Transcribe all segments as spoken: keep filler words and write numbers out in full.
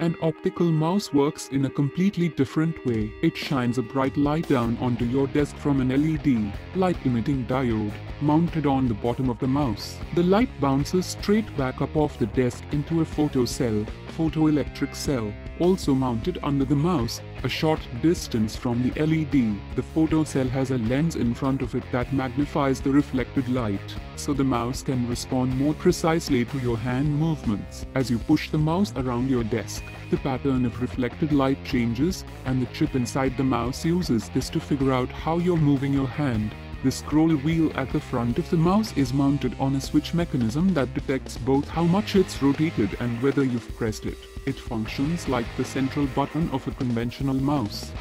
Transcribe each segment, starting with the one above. An optical mouse works in a completely different way. It shines a bright light down onto your desk from an L E D light-emitting diode mounted on the bottom of the mouse. The light bounces straight back up off the desk into a photocell, photoelectric cell, also mounted under the mouse, a short distance from the L E D. The photocell has a lens in front of it that magnifies the reflected light, so the mouse can respond more precisely to your hand movements. As you push the mouse around your desk, the pattern of reflected light changes, and the chip inside the mouse uses this to figure out how you're moving your hand. The scroll wheel at the front of the mouse is mounted on a switch mechanism that detects both how much it's rotated and whether you've pressed it. It functions like the central button of a conventional mouse.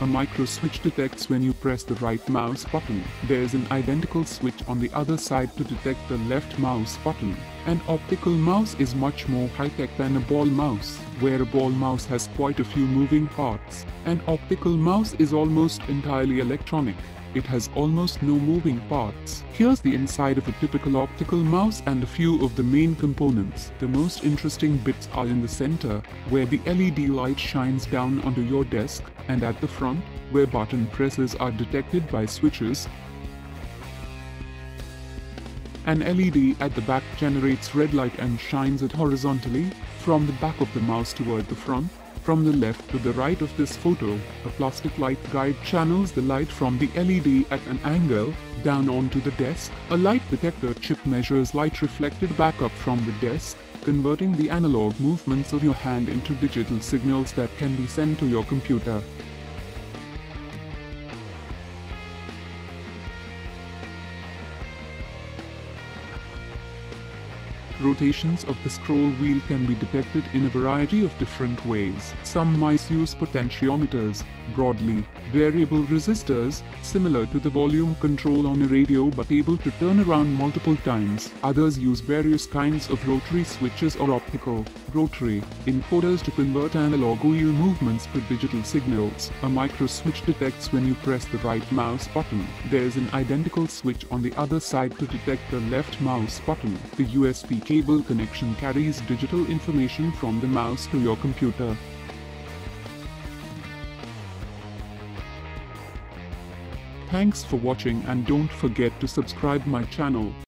A micro switch detects when you press the right mouse button. There's an identical switch on the other side to detect the left mouse button. An optical mouse is much more high-tech than a ball mouse. Where a ball mouse has quite a few moving parts, an optical mouse is almost entirely electronic. It has almost no moving parts. Here's the inside of a typical optical mouse and a few of the main components. The most interesting bits are in the center, where the L E D light shines down onto your desk, and at the front, where button presses are detected by switches. An L E D at the back generates red light and shines it horizontally, from the back of the mouse toward the front. From the left to the right of this photo, a plastic light guide channels the light from the L E D at an angle, down onto the desk. A light detector chip measures light reflected back up from the desk, converting the analog movements of your hand into digital signals that can be sent to your computer. Rotations of the scroll wheel can be detected in a variety of different ways. Some mice use potentiometers, broadly variable resistors, similar to the volume control on a radio but able to turn around multiple times. Others use various kinds of rotary switches or optical rotary encoders to convert analog wheel movements to digital signals. A micro switch detects when you press the right mouse button. There's an identical switch on the other side to detect the left mouse button. The U S B cable connection carries digital information from the mouse to your computer. Thanks for watching, and don't forget to subscribe my channel.